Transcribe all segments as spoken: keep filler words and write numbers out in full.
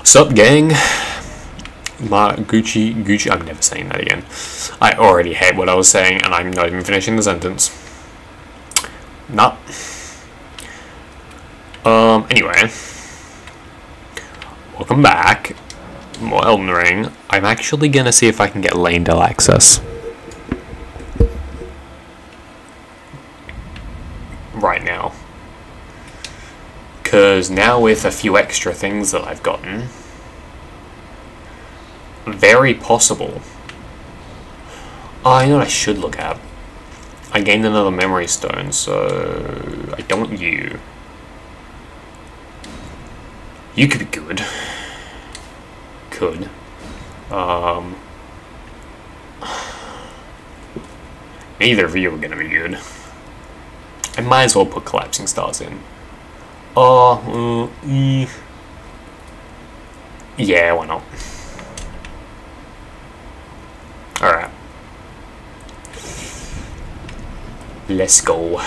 What's up, gang? My Gucci, Gucci, I'm never saying that again. I already hate what I was saying and I'm not even finishing the sentence. Nah. Um, anyway. Welcome back. More Elden Ring. I'm actually gonna see if I can get Leyndell access. Right now. Because now with a few extra things that I've gotten, very possible. Oh, you know what I should look at? I gained another memory stone, so I don't want you. You could be good. Could. Um, neither of you are going to be good. I might as well put collapsing stars in. Oh, uh, mm, yeah, why not? Alright. Let's go.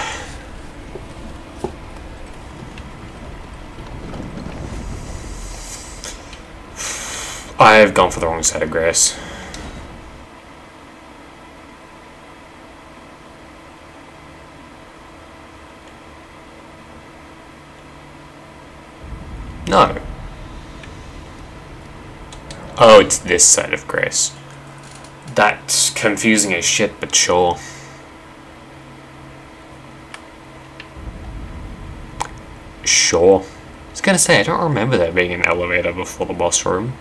I've gone for the wrong side of grass. No. Oh, it's this side of grace. That's confusing as shit, but sure. Sure. I was gonna say, I don't remember there being an elevator before the boss room.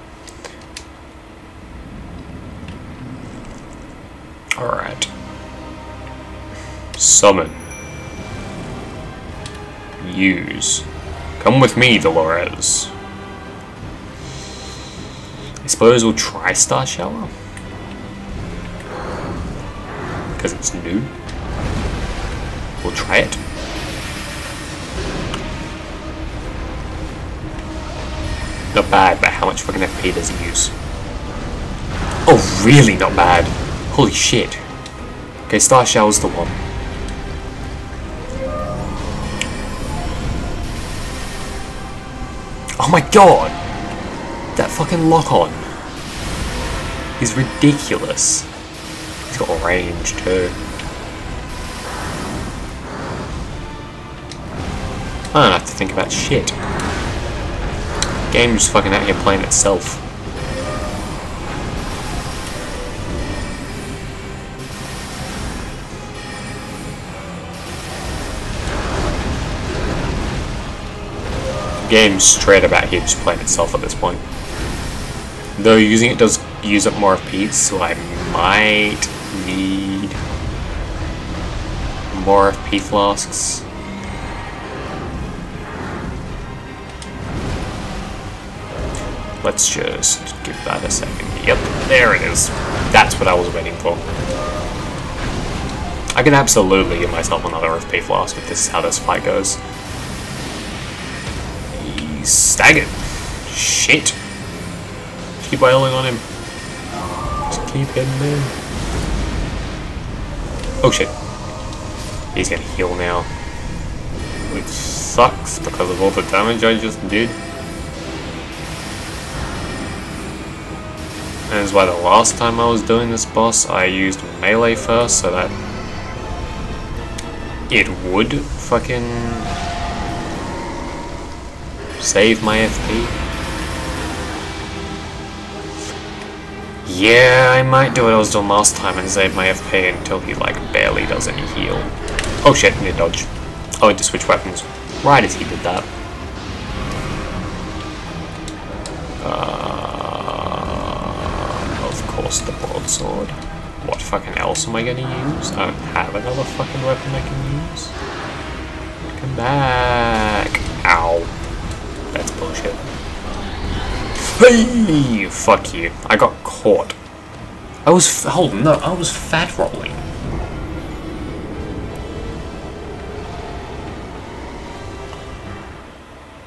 Alright. Summon. Use. Come with me, Dolores. I suppose we'll try Star Shower. Because it's new. We'll try it. Not bad, but how much fucking F P does it use? Oh, really not bad. Holy shit. Okay, Star Shower's the one. Oh my god! That fucking lock-on is ridiculous. He's got range too. I don't have to think about shit. The game's just fucking out here playing itself. Game straight about here just playing itself at this point. Though using it does use up more F P, so I might need more F P flasks. Let's just give that a second. Yep, there it is. That's what I was waiting for. I can absolutely give myself another F P flask if this is how this fight goes. Staggered. Shit. Just keep wailing on him. Just keep hitting him. Oh shit. He's gonna heal now. Which sucks because of all the damage I just did. And that's why the last time I was doing this boss, I used melee first so that it would fucking save my F P. Yeah, I might do what I was doing last time and save my F P until he like barely does any heal. Oh shit, need to dodge. Oh, I had to switch weapons right as he did that. Uh, of course, the broadsword. What fucking else am I gonna use? I don't have another fucking weapon I can use. Come back. Ow. That's bullshit. Hey, fuck you. I got caught. I was f hold no, I was fat rolling.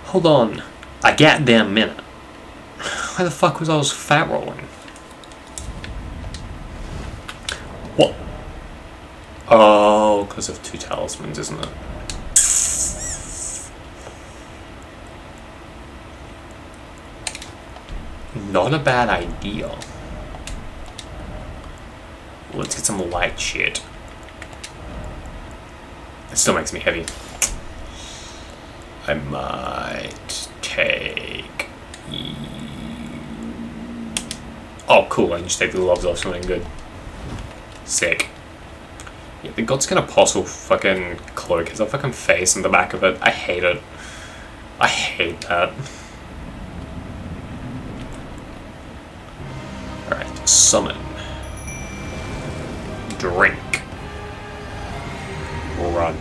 Hold on. A goddamn minute. Why the fuck was I was fat rolling? What? Oh, because of two talismans, isn't it? Not a bad idea. Let's get some light shit. It still makes me heavy. I might take... Oh, cool, I can just take the gloves off, something good. Sick. Yeah, the Godskin apostle fucking cloak has a fucking face on the back of it. I hate it. I hate that. Alright, summon. Drink. Run.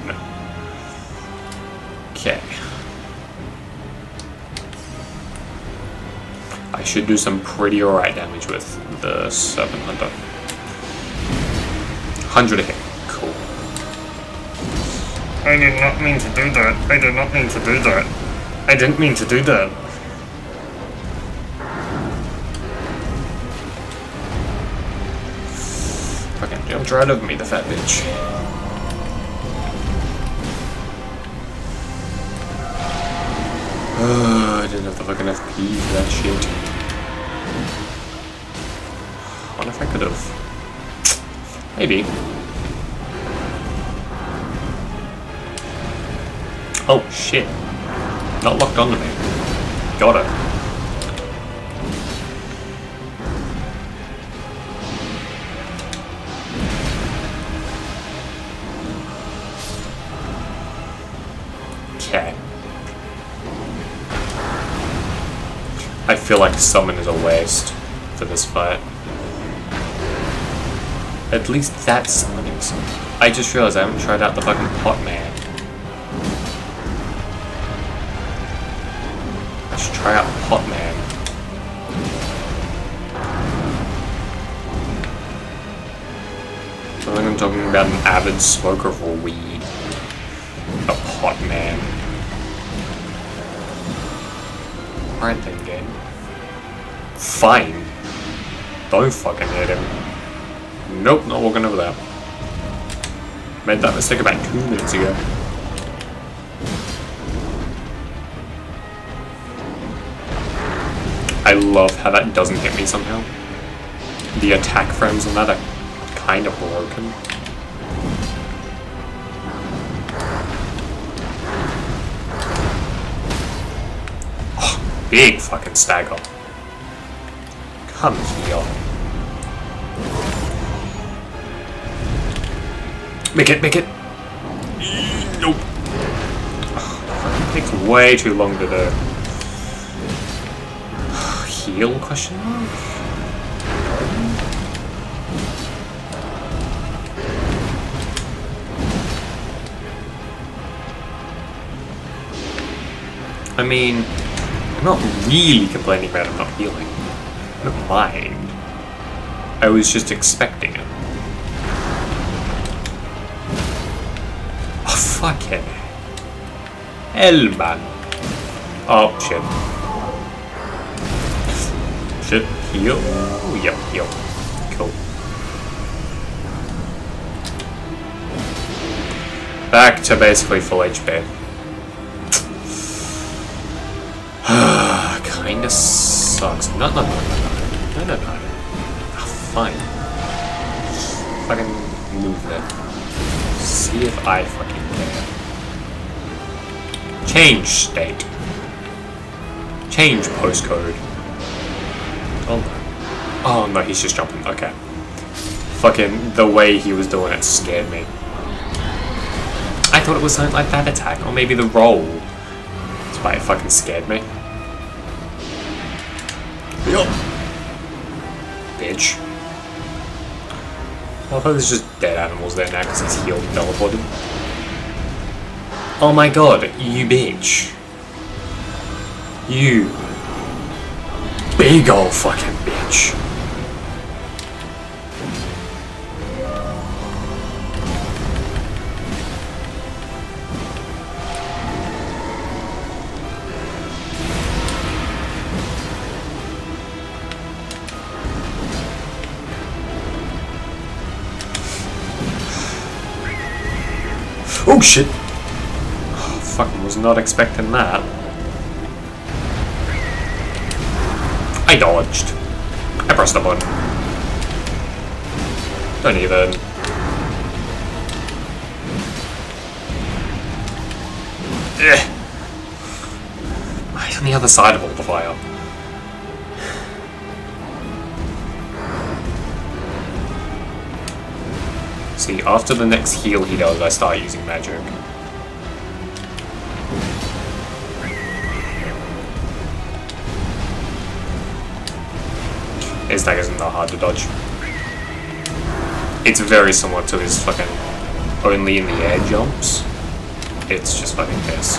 Okay. I should do some pretty alright damage with the Serpent Hunter. one hundred a hit. Cool. I did not mean to do that. I did not mean to do that. I didn't mean to do that. Fucking okay, jumped right over me, the fat bitch. Uh, I didn't have the fucking F P for that shit. I wonder if I could have. Maybe. Oh shit. Not locked onto me. Got it. I feel like summon is a waste for this fight. At least that's summoning. I just realized I haven't tried out the fucking pot man. I should try out pot man. I think I'm talking about an avid smoker of weed. A pot man. Alright then. Fine. Don't fucking hit him. Nope, not walking over there. Made that mistake about two minutes ago. I love how that doesn't hit me somehow. The attack frames on that are kind of broken. Oh, big fucking stagger. Come here. Make it, make it. Nope. Oh, it takes way too long to do. Heal question mark? I mean, I'm not really complaining about I'm not healing. Of mind. I was just expecting it. Oh, fuck it. Elman. Oh, shit. Shit. Heal. Yep, heal. Cool. Back to basically full H P. Kinda sucks. No, no, no. No, no, no. Oh, fine. Fucking move that. See if I fucking can. Change state. Change postcode. Oh no. Oh no, he's just jumping. Okay. Fucking the way he was doing it scared me. I thought it was something like that attack, or maybe the roll. That's why it fucking scared me. Yup. Bitch. I thought there's just dead animals there now because he's healed and teleported. Oh my god, you bitch. You. Big ol' fucking bitch. Oh shit! Oh, fucking was not expecting that. I dodged. I pressed the button. Don't even. Ugh. I'm on the other side of all the fire. See, after the next heal he does, I start using magic. His dagger isn't that hard to dodge. It's very similar to his fucking only in the air jumps. It's just fucking piss.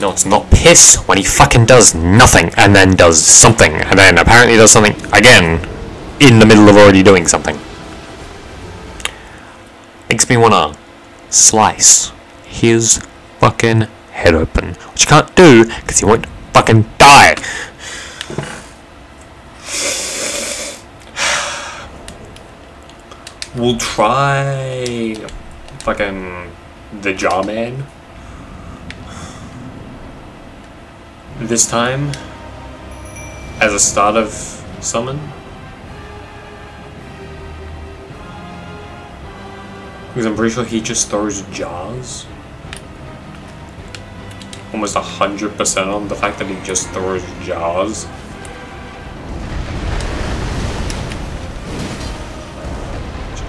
No, it's not piss when he fucking does nothing and then does something and then apparently does something again in the middle of already doing something. Makes me wanna slice his fucking head open, which you can't do because he won't fucking die. We'll try fucking the Jarman this time as a start of summon. Because I'm pretty sure he just throws jars. Almost a hundred percent on the fact that he just throws jars.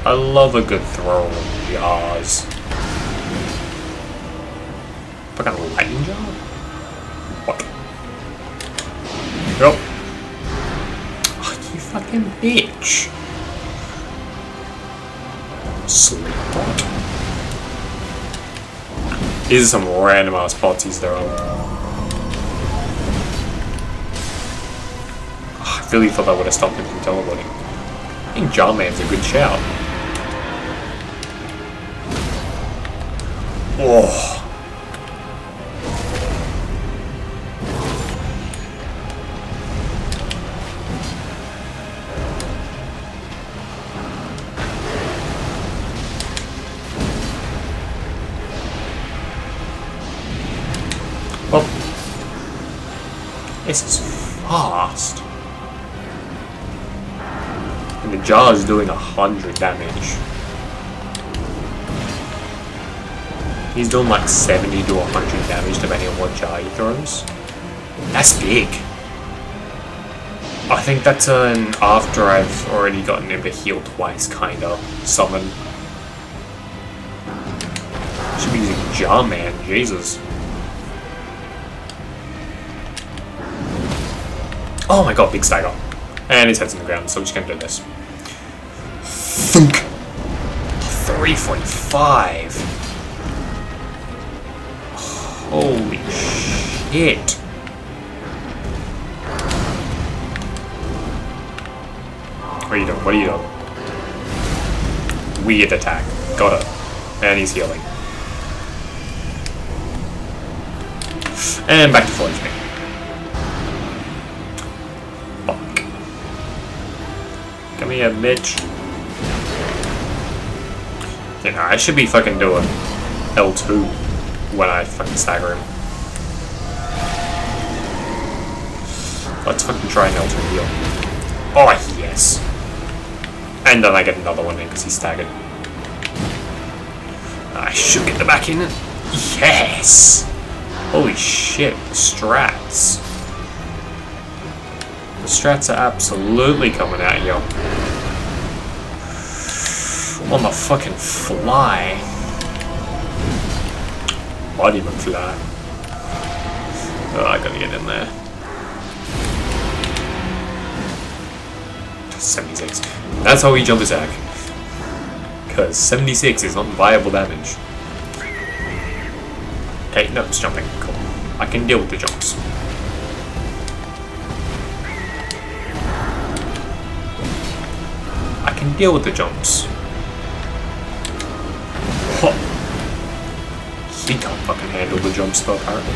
I love a good throw of jars. Fucking lightning jar? What? Yep. Oh, you fucking bitch. Sleep pot. These are some random ass pots he's throwing. Oh, I really thought I would have stopped him from teleporting. I think Jarman's a good shout. Oh. Well, this is fast. And the jar is doing a hundred damage. He's doing like seventy to a hundred damage depending on what jar he throws. That's big. I think that's an after I've already gotten him to heal twice kind of summon. Should be using Jar Man, Jesus. Oh my god, big stagger. And his head's in the ground, so I'm just gonna do this. Thunk! three forty-five! Holy shit! What are you doing? What are you doing? Weird attack. Got it. And he's healing. And back to full H P. Come here, bitch. You know, I should be fucking doing L two when I fucking stagger him. Let's fucking try an L two heal. Oh, yes. And then I get another one in because he's staggered. I should get the back in. Yes! Holy shit, the strats. The strats are absolutely coming at you. On the fucking fly. Body McFly. Oh, I gotta get in there. seventy-six. That's how we jump attack. Because seventy-six is not viable damage. Okay, no, it's jumping. Cool. I can deal with the jumps. Can deal with the jumps. What? He can't fucking handle the jumps though, apparently.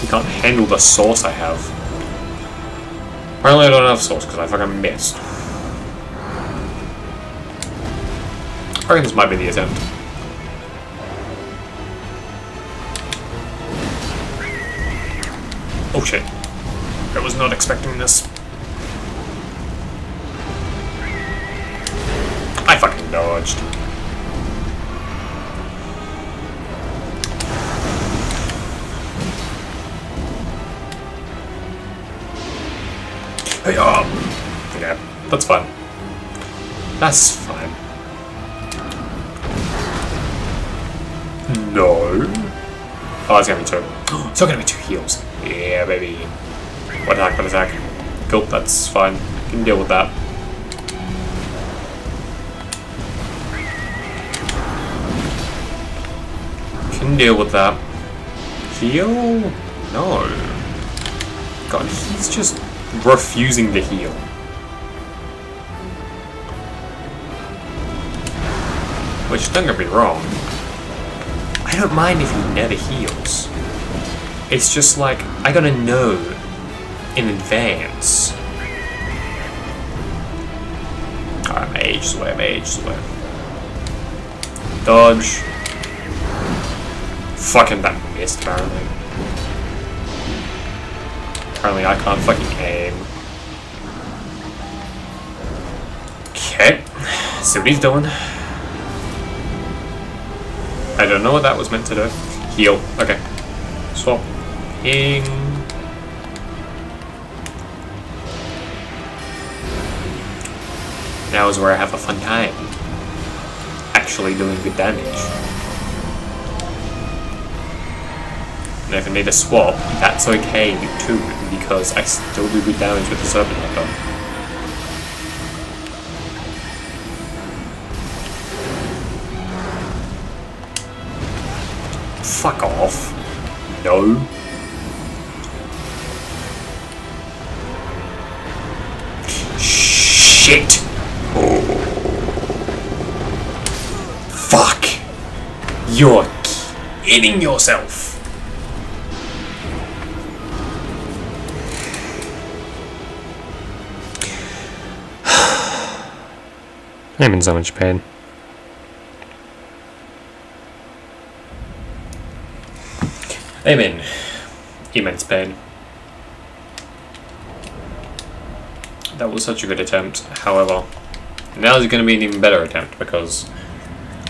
He can't handle the sauce I have. Apparently I don't have sauce because I fucking missed. I reckon this might be the attempt. Oh shit. I was not expecting this. I fucking dodged. Hey, oh! Yeah, that's fun. That's fun. No. Oh, it's gonna be two. It's not gonna be two heals. Yeah, baby. One attack, one attack. Cool, that's fine. I can deal with that. Can deal with that. Heal? No. God, he's just refusing to heal. Which, don't get me wrong, I don't mind if he never heals. It's just like, I gotta know in advance. Alright, I'm ages away, I'm ages away. Dodge. Fucking that missed, apparently. Apparently I can't fucking aim. Okay, see what he's doing. I don't know what that was meant to do. Heal. Okay. Swap. Ping. Now is where I have a fun time. Actually doing good damage. And if I need a swap, that's okay too, because I still do good damage with the Serpent Hunter. Fuck off. No. Shit. Oh. Fuck. You're kidding yourself. I'm in so much pain. I'm in immense pain. That was such a good attempt, however, now there's going to be an even better attempt because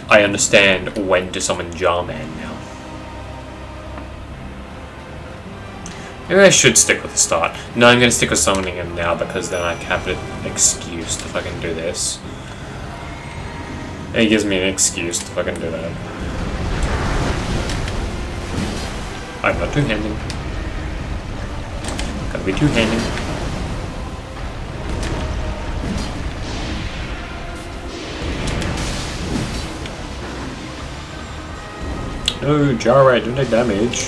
I understand when to summon Jarman now. Maybe I should stick with the start. No, I'm going to stick with summoning him now because then I have an excuse to fucking do this. It gives me an excuse to fucking do that. I'm not two-handing. Gotta be two-handing. No, Jarman, don't take damage.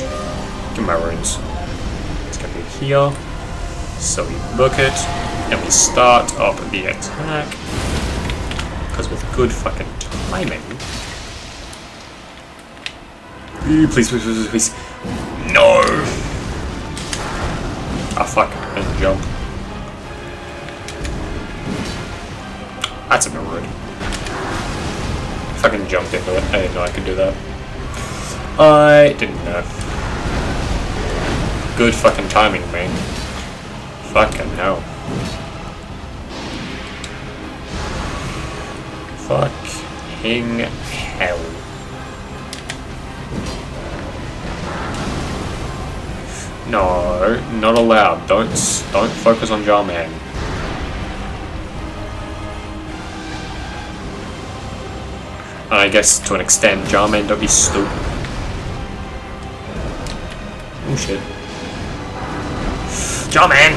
Give my runes. It's gonna be here. So we book it, and we start up the attack. Because with good fucking timing. Ooh, please, please, please, please. No! Ah, oh, fuck. I didn't jump. That's a bit rude. Fucking jumped into it. I didn't know I could do that. I didn't know. Good fucking timing, man. Fucking hell. Fucking hell. No, not allowed. Don't don't focus on Jarman. And I guess to an extent, Jarman don't be stupid. Oh shit, Jarman!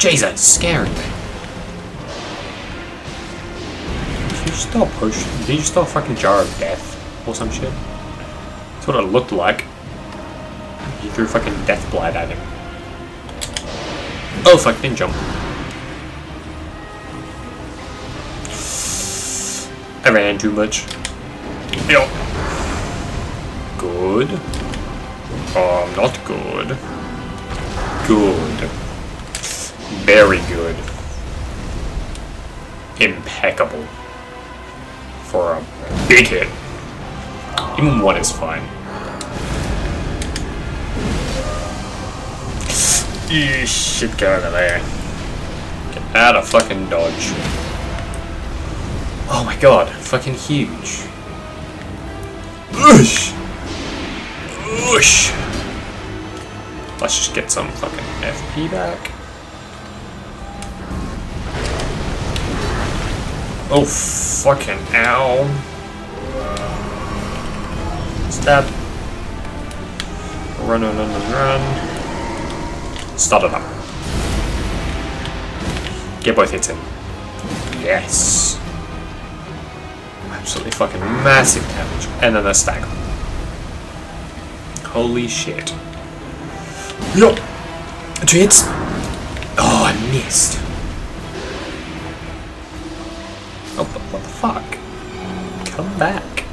Jesus, scaring me. Did you start pushing? Did you start fucking Jar of Death or some shit? That's what it looked like. He threw fucking death blight at him. Oh fuck, didn't jump. I ran too much. Yo. Good. Oh, not good. Good. Very good. Impeccable. For a big hit. Even one is fine. You should go over there. Get out of fucking dodge. Oh my god, fucking huge. Whoosh! Whoosh! Let's just get some fucking F P back. Oh fucking ow. Stab. Run, run, run, run. Start it up. Get both hits in. Yes. Absolutely fucking massive damage. And then a stagger. Holy shit. No! Two hits. Oh, I missed. Oh, what the fuck? Come back.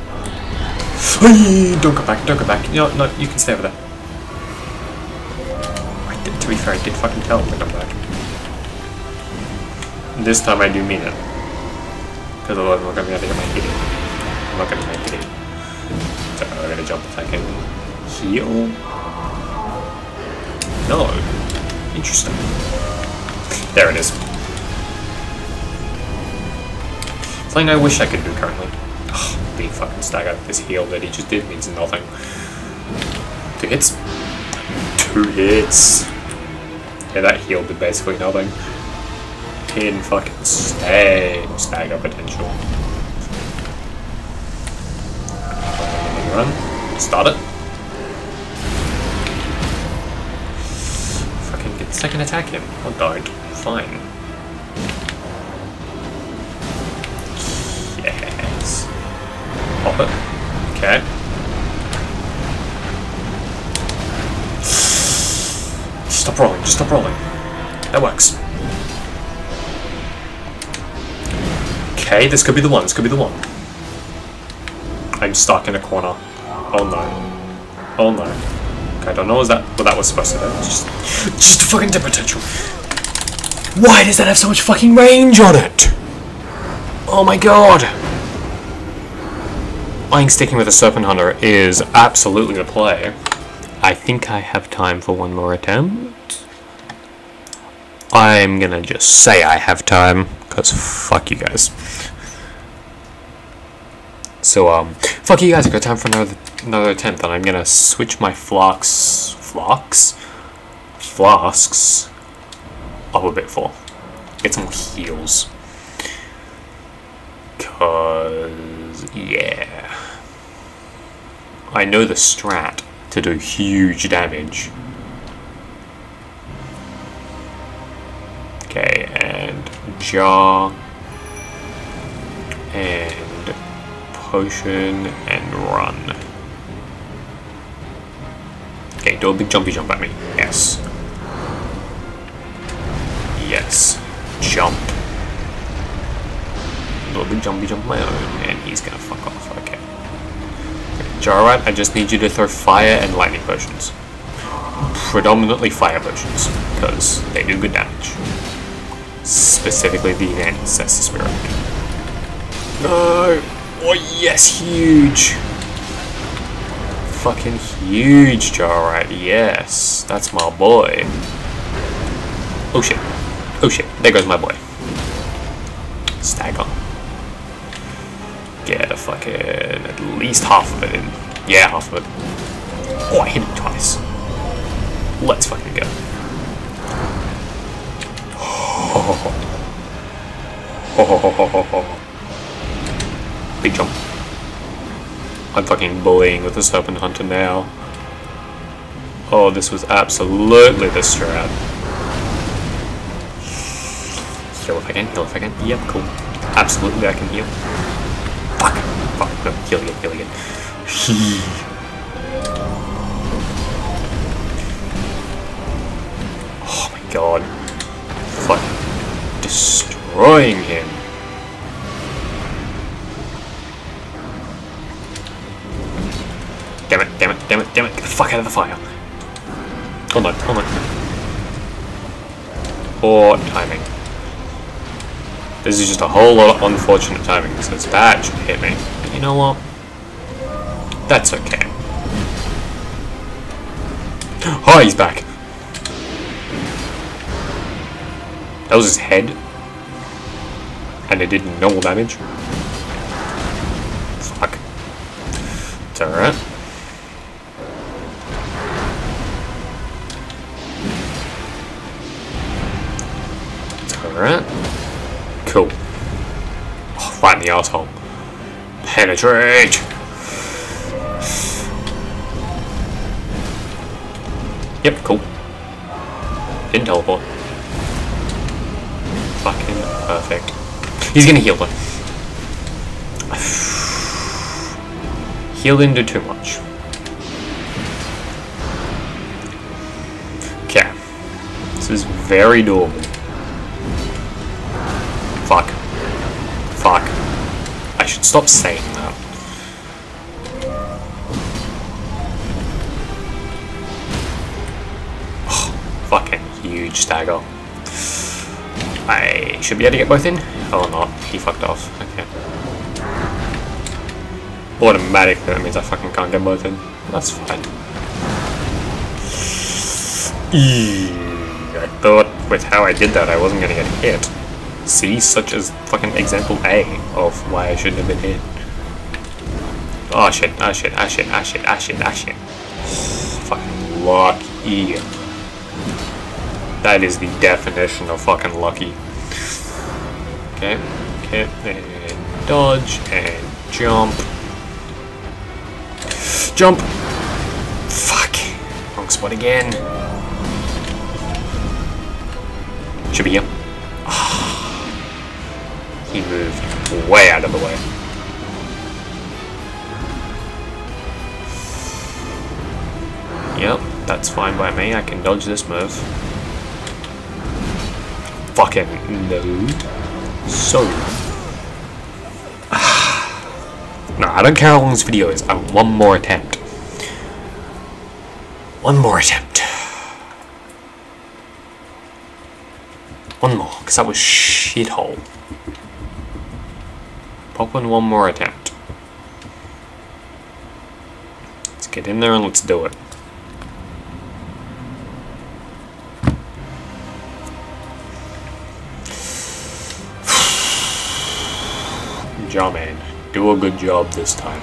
Don't go back, don't go back. No, no, you can stay over there. I did, to be fair, I did fucking tell him to come back. This time I do mean it. Because otherwise I'm not going to be able to get my hit in. I'm not going to make it in. So I'm going to jump if I can heal. No. Interesting. There it is. Something I wish I could do currently. Oh, big fucking stagger. This heal that he just did means nothing. Two hits. Two hits. Yeah, that heal did basically nothing. Ten fucking stay. Stagger potential. Run. Start it. Fucking get second attack him. Or don't. Fine. Pop it. Okay. Just stop rolling, just stop rolling. That works. Okay, this could be the one, this could be the one. I'm stuck in a corner. Oh no. Oh no. Okay, I don't know what that, what that was supposed to do. Just, just fucking dead potential. Why does that have so much fucking range on it? Oh my god. Sticking with a Serpent Hunter is absolutely the play. I think I have time for one more attempt. I'm gonna just say I have time, because fuck you guys. So, um, fuck you guys, I've got time for another, another attempt, and I'm gonna switch my flasks, flasks, flasks up a bit for. Get some more heals. Because, yeah. I know the strat to do huge damage. Okay, and jar, and potion, and run. Okay, do a big jumpy jump at me. Yes. Yes. Jump. Do a big jumpy jump my own, and he's gonna fuck off. Okay. Jarrat, I just need you to throw fire and lightning potions. Predominantly fire potions, because they do good damage. Specifically the Ancestor Spirit. No! Oh yes, huge! Fucking huge, Jarrat, yes! That's my boy. Oh shit. Oh shit, there goes my boy. Stagger. Get a fucking at least half of it in. Yeah, half of it. Oh, I hit him twice. Let's fucking go. Oh, oh, oh, oh, oh, oh. Big jump. I'm fucking bullying with the Serpent Hunter now. Oh, this was absolutely the strat. Heal if I can, heal if I can. Yep, cool. Absolutely, I can heal. Fuck! Fuck! No, heal again, heal again. Oh my god. Fucking destroying him. Damn it, damn it, damn it, damn it. Get the fuck out of the fire. Oh no, oh no. Poor timing. This is just a whole lot of unfortunate timing, so that should hit me. But you know what? That's okay. Oh, he's back! That was his head. And it did normal damage. Fuck. It's alright. It's alright. Cool. Oh, right in the asshole. Penetrate! Yep, cool. Didn't teleport. Fucking perfect. He's gonna heal though. Heal didn't do too much. Okay. This is very doable. Fuck. Fuck. I should stop saying that. Stagger. I should be able to get both in? Oh, not. He fucked off. Okay. Automatic, that means I fucking can't get both in. That's fine. Eee, I thought with how I did that I wasn't gonna get hit. See, such as fucking example A of why I shouldn't have been hit. Oh shit, oh shit, oh shit, oh shit, oh shit, oh shit. Fucking lucky. That is the definition of fucking lucky. Okay, okay, and dodge, and jump. Jump! Fuck! Wrong spot again. Should be here. Oh, he moved way out of the way. Yep, that's fine by me. I can dodge this move. Fucking no. So. No, I don't care how long this video is. I want one more attempt. One more attempt. One more, because that was shithole. Pop in one more attempt. Let's get in there and let's do it. Jarman, do a good job this time.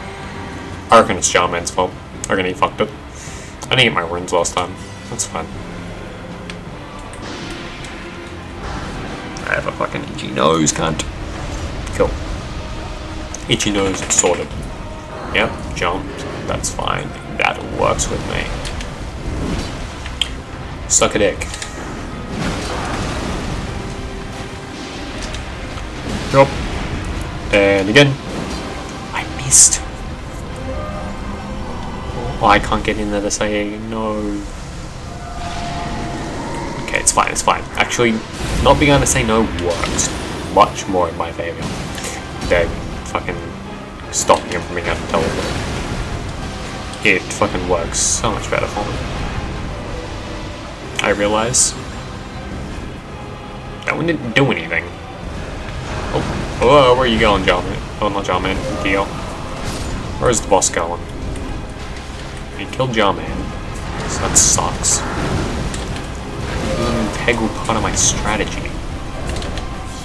I reckon it's Jarman's fault. I reckon he fucked it. I didn't get my runes last time. That's fine. I have a fucking itchy nose, cunt. Cool. Itchy nose sorted. Yep, jumped. That's fine. That works with me. Suck a dick. Drop. And again, I missed. Oh, I can't get in there to say no. Okay, it's fine, it's fine. Actually, not being able to say no works much more in my favor than fucking stopping him from being able to teleport. It fucking works so much better for me. I realize that one didn't do anything. Oh. Whoa, where are you going, Jarman? Oh, not Jarman. Deal. Where's the boss going? He killed Jarman. So that sucks. He was an integral part of my strategy.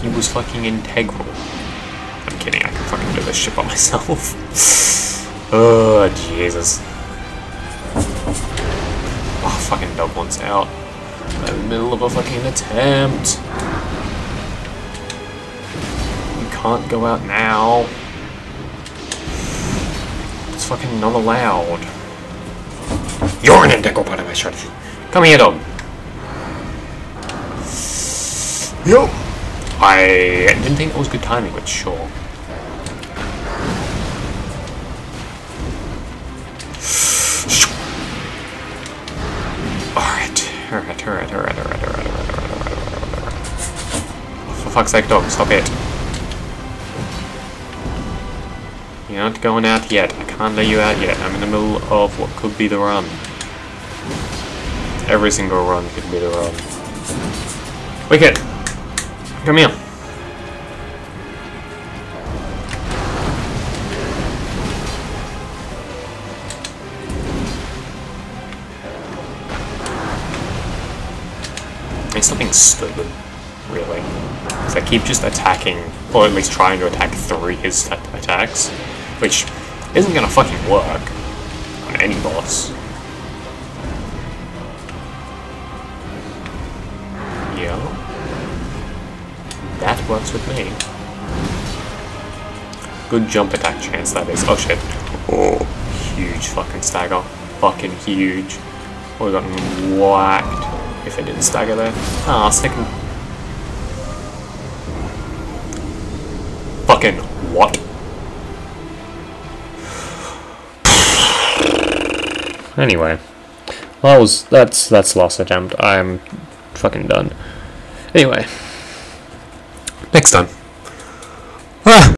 He was fucking integral. I'm kidding, I can fucking do this shit by myself. Oh, Jesus. Oh, fucking dog wants out. I'm in the middle of a fucking attempt. Can't go out now. It's fucking not allowed. You're an integral part of my strategy. Come here, dog. Yo. I didn't think that was good timing, but sure. Alright, alright, alright, alright, alright, alright, alright, alright, alright, alright. For fuck's sake, dog, stop it. You're not going out yet. I can't let you out yet. I'm in the middle of what could be the run. Every single run could be the run. Wicked! Come here. It's something stupid. really. Because I keep just attacking, or at least trying to attack three his attacks, which isn't gonna fucking work on any boss. Yo. That works with me. Good jump attack chance that is. Oh shit. Oh, huge fucking stagger. Fucking huge. Oh, we got whacked. If I didn't stagger there. Ah, oh, second. Fucking what? Anyway, well, that was that's that's last attempt. I'm fucking done. Anyway, next time. Ah!